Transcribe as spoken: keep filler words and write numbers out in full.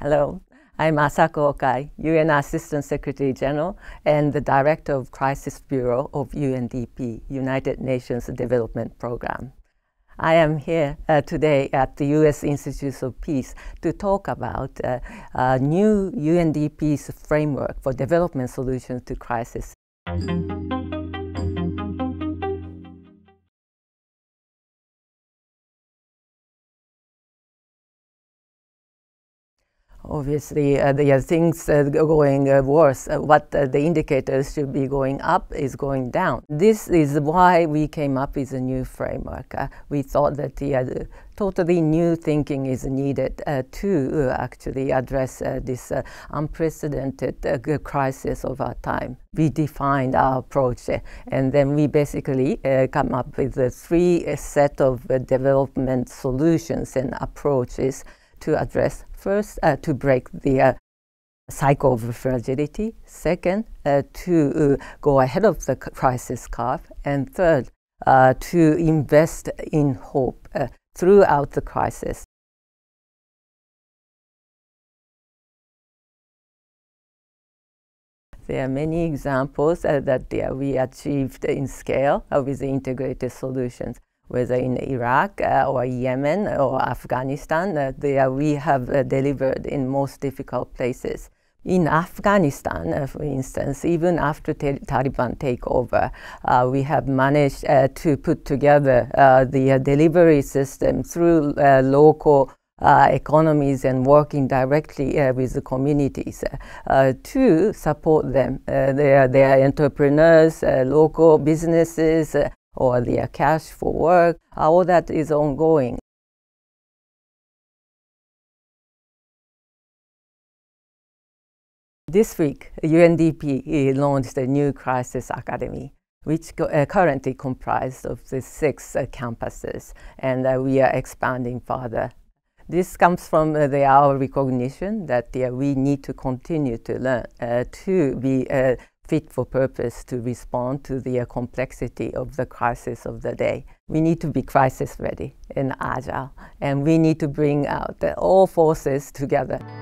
Hello, I'm Asako Okai, U N Assistant Secretary General and the Director of Crisis Bureau of U N D P, United Nations Development Program. I am here uh, today at the U S Institute of Peace to talk about uh, uh, new U N D P's framework for development solutions to crisis. Obviously, uh, the uh, things uh, going uh, worse, uh, what uh, the indicators should be going up is going down. This is why we came up with a new framework. Uh, we thought that the uh, totally new thinking is needed uh, to uh, actually address uh, this uh, unprecedented uh, crisis of our time. We defined our approach uh, and then we basically uh, come up with a three uh, set of uh, development solutions and approaches to address. First, uh, to break the uh, cycle of fragility. Second, uh, to uh, go ahead of the crisis curve. And third, uh, to invest in hope uh, throughout the crisis. There are many examples uh, that uh, we achieved in scale uh, with the integrated solutions. Whether in Iraq uh, or Yemen or Afghanistan, uh, they, uh, we have uh, delivered in most difficult places. In Afghanistan, uh, for instance, even after ta Taliban takeover, uh, we have managed uh, to put together uh, the uh, delivery system through uh, local Uh, economies and working directly uh, with the communities uh, uh, to support them. Uh, they are, they are entrepreneurs, uh, local businesses, uh, or their cash for work. All that is ongoing. This week, U N D P launched a new Crisis Academy, which co uh, currently comprised of the six uh, campuses, and uh, we are expanding further. This comes from uh, the, our recognition that uh, we need to continue to learn, uh, to be uh, fit for purpose, to respond to the uh, complexity of the crisis of the day. We need to be crisis ready and agile, and we need to bring out uh, all forces together.